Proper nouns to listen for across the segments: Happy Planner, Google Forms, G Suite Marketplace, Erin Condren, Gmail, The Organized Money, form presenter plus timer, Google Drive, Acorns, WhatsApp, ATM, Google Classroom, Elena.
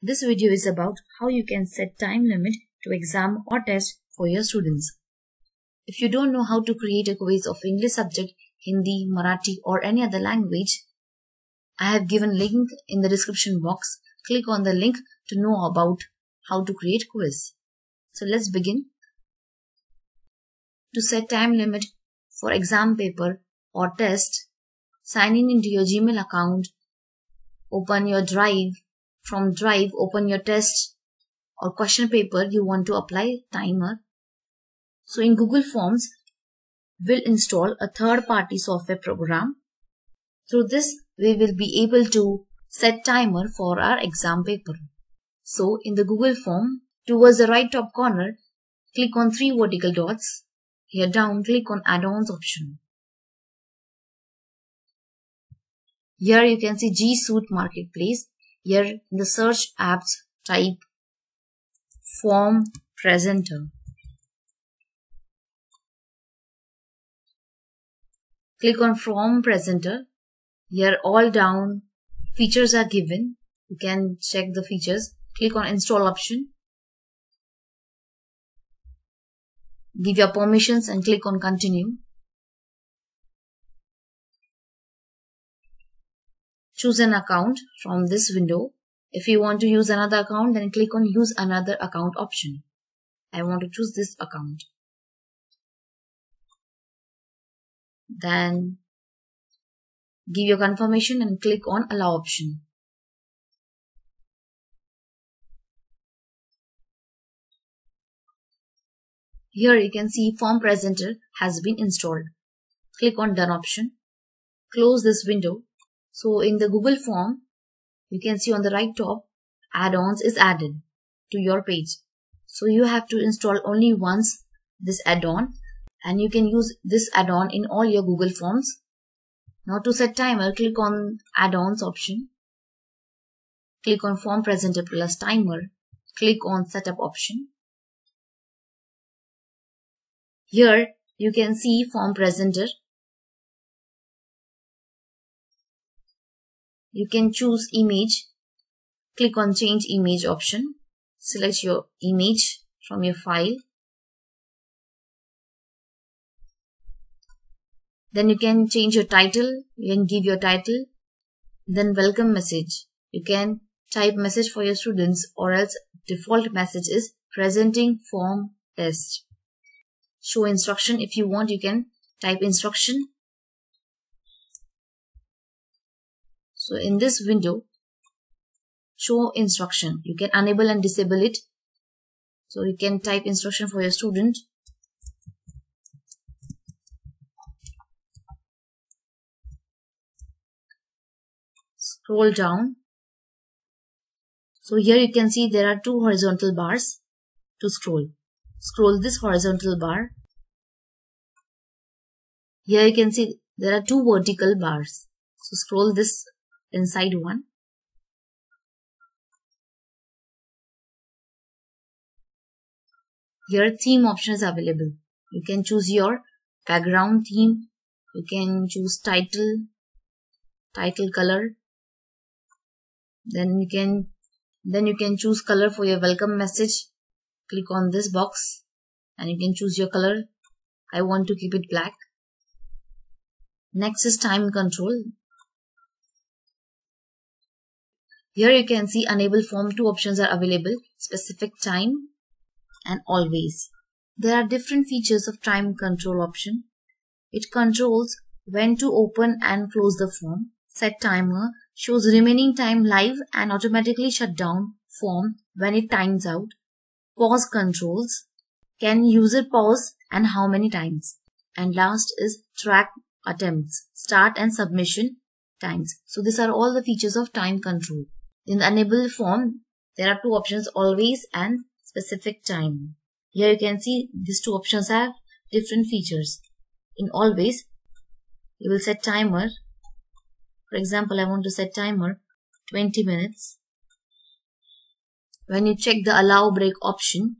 This video is about how you can set time limit to exam or test for your students. If you don't know how to create a quiz of English subject, Hindi, Marathi or any other language, I have given link in the description box. Click on the link to know about how to create quiz. So let's begin. To set time limit for exam paper or test, sign in into your Gmail account, open your Drive, from Drive open your test or question paper you want to apply timer. So in Google Forms, we'll install a third-party software program. Through this, we will be able to set timer for our exam paper. So in the Google Form, towards the right top corner, click on three vertical dots. Here down, click on Add-ons option. Here you can see G Suite Marketplace. Here in the search apps, type form presenter. Click on form presenter. Here all down features are given. You can check the features. Click on install option. Give your permissions and click on continue. Choose an account from this window. If you want to use another account, then click on use another account option. I want to choose this account. Then give your confirmation and click on allow option. Here you can see form presenter has been installed. Click on done option. Close this window. So in the Google Form, you can see on the right top, add-ons is added to your page. So you have to install only once this add-on, and you can use this add-on in all your Google Forms. Now to set timer, click on add-ons option. Click on form presenter plus timer. Click on setup option. Here you can see form presenter. You can choose image. Click on change image option. Select your image from your file. Then you can change your title. You can give your title. Then welcome message. You can type message for your students, or else default message is presenting form test. Show instruction. If you want, you can type instruction. So in this window, show instruction. You can enable and disable it. So you can type instruction for your student. Scroll down. So here you can see there are two horizontal bars to scroll. Scroll this horizontal bar. Here you can see there are two vertical bars. So scroll this inside one. Here theme option is available. You can choose your background theme. You can choose title color. Then you can choose color for your welcome message. Click on this box and you can choose your color. I want to keep it black. Next is time control. Here you can see enable form. Two options are available, specific time and always. There are different features of time control option. It controls when to open and close the form. Set timer shows remaining time live and automatically shut down form when it times out. Pause controls, can user pause and how many times. And last is track attempts, start and submission times. So these are all the features of time control. In the enable form, there are two options, always and specific time. Here you can see these two options have different features. In always, you will set timer. For example, I want to set timer 20 minutes. When you check the allow break option,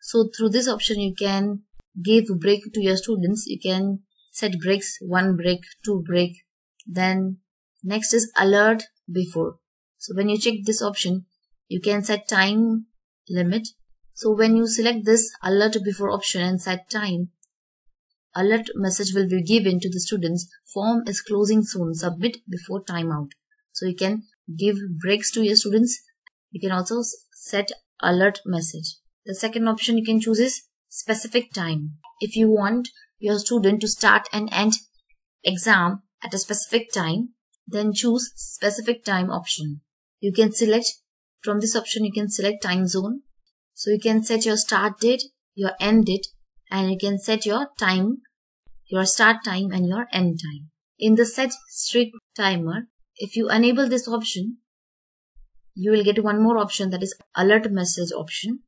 so through this option you can give break to your students. You can set breaks, one break, two break. Then next is alert before. So when you check this option, You can set time limit. So when you select this alert before option and set time, alert message will be given to the students. Form is closing soon. Submit before timeout. So you can give breaks to your students. You can also set alert message. The second option you can choose is specific time. If you want your student to start and end exam at a specific time, then choose specific time option. You can select from this option, you can select time zone. So you can set your start date, your end date, and you can set your time, your start time and your end time. In the set strict timer, if you enable this option, you will get one more option, that is alert message option.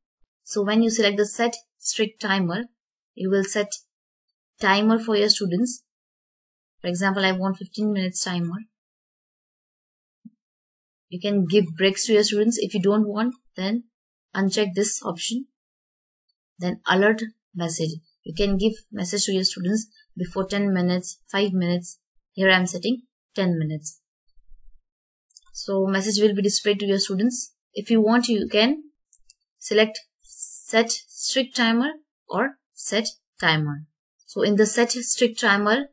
So when you select the set strict timer, you will set timer for your students. For example, I want 15 minutes timer. You can give breaks to your students. If you don't want, then uncheck this option. Then alert message. You can give message to your students before 10 minutes, 5 minutes. Here I am setting 10 minutes. So message will be displayed to your students. If you want, you can select set strict timer or set timer. So in the set strict timer,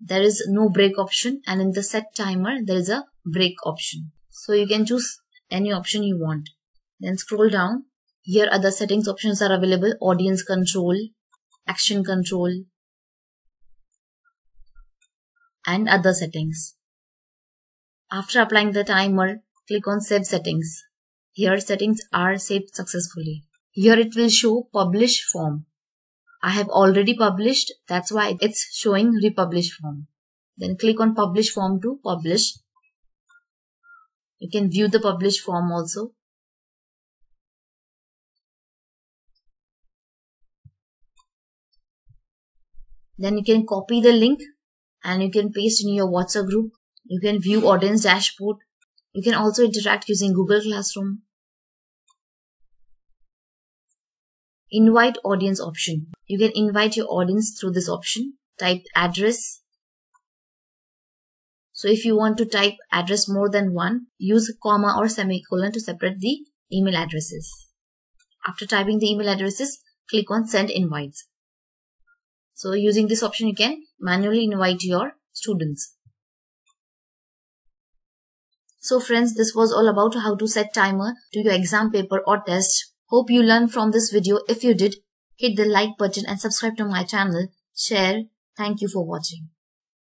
there is no break option, and in the set timer, there is a break option. So you can choose any option you want. Then scroll down. Here other settings options are available. Audience control, action control, and other settings. After applying the timer, click on Save Settings. Here settings are saved successfully. Here it will show Publish Form. I have already published, that's why it's showing Republish Form. Then click on Publish Form to publish. You can view the published form also. Then you can copy the link and you can paste in your WhatsApp group. You can view audience dashboard. You can also interact using Google Classroom. Invite audience option. You can invite your audience through this option. Type address. So if you want to type address more than one, use comma or semicolon to separate the email addresses. After typing the email addresses, click on Send Invites. So using this option, you can manually invite your students. So friends, this was all about how to set timer to your exam paper or test. Hope you learned from this video. If you did, hit the like button and subscribe to my channel. Share. Thank you for watching.